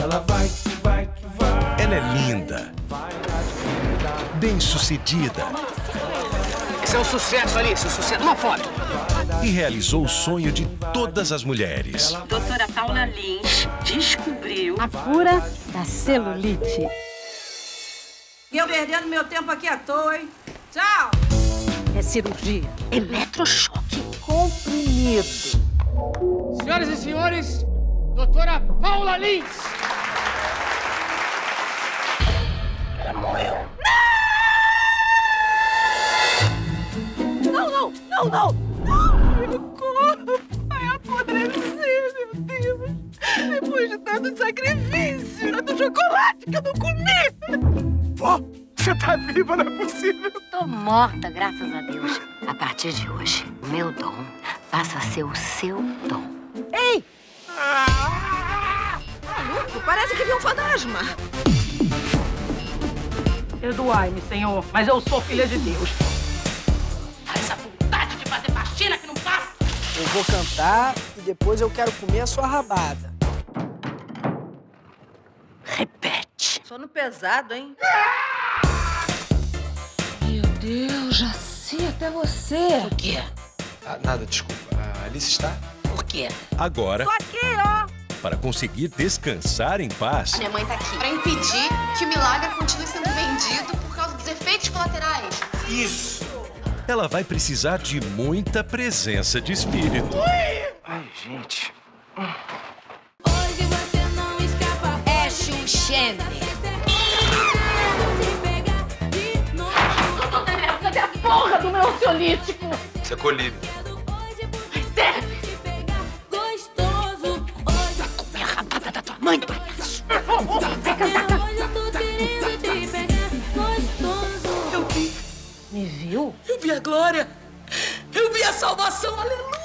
Ela vai, que vai, que vai. Ela é linda, bem-sucedida. Esse é um sucesso, Alice, um sucesso. Uma foto. E realizou o sonho de todas as mulheres. Doutora Paula Lins descobriu a cura da celulite. E eu perdendo meu tempo aqui à toa, hein? Tchau! É cirurgia. Eletrochoque. Comprimido. Senhoras e senhores, doutora Paula Lins. Ela morreu. Não, não, não! Meu corpo vai apodrecer, meu Deus! Depois de tanto sacrifício, tanto chocolate que eu não comi! Vó, você tá viva, não é possível! Tô morta, graças a Deus. A partir de hoje, o meu dom passa a ser o seu dom. Ei! Maluco, parece que vi um fantasma! Perdoai-me, Senhor, mas eu sou filha de Deus. Eu vou cantar e depois eu quero comer a sua rabada. Repete. Só no pesado, hein? Meu Deus, já sei até você. O quê? Ah, nada, desculpa. A Alice está? Por quê? Agora. Tô aqui, ó. Para conseguir descansar em paz. A minha mãe tá aqui. Para impedir que o milagre continue sendo vendido por causa dos efeitos colaterais. Isso. Ela vai precisar de muita presença de espírito. Ai, gente. Hoje você não escapa. É Xuxene. Eu tô devendo cadê a porra do meu ansiolítico? Isso é colírio. Mas serve. Vai comer a rabada da tua mãe, palhaço. Vai cantar, cantar. Me viu? Eu vi a glória! Eu vi a salvação! Aleluia!